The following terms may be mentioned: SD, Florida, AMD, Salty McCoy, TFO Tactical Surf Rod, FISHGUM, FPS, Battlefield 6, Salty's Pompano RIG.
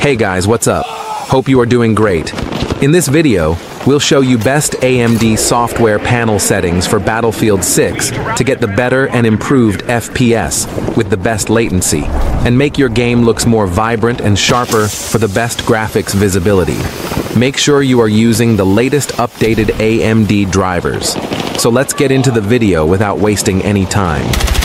Hey guys, what's up? Hope you are doing great. In this video, we'll show you best AMD software panel settings for Battlefield 6 to get the better and improved FPS with the best latency, and make your game looks more vibrant and sharper for the best graphics visibility. Make sure you are using the latest updated AMD drivers. So let's get into the video without wasting any time.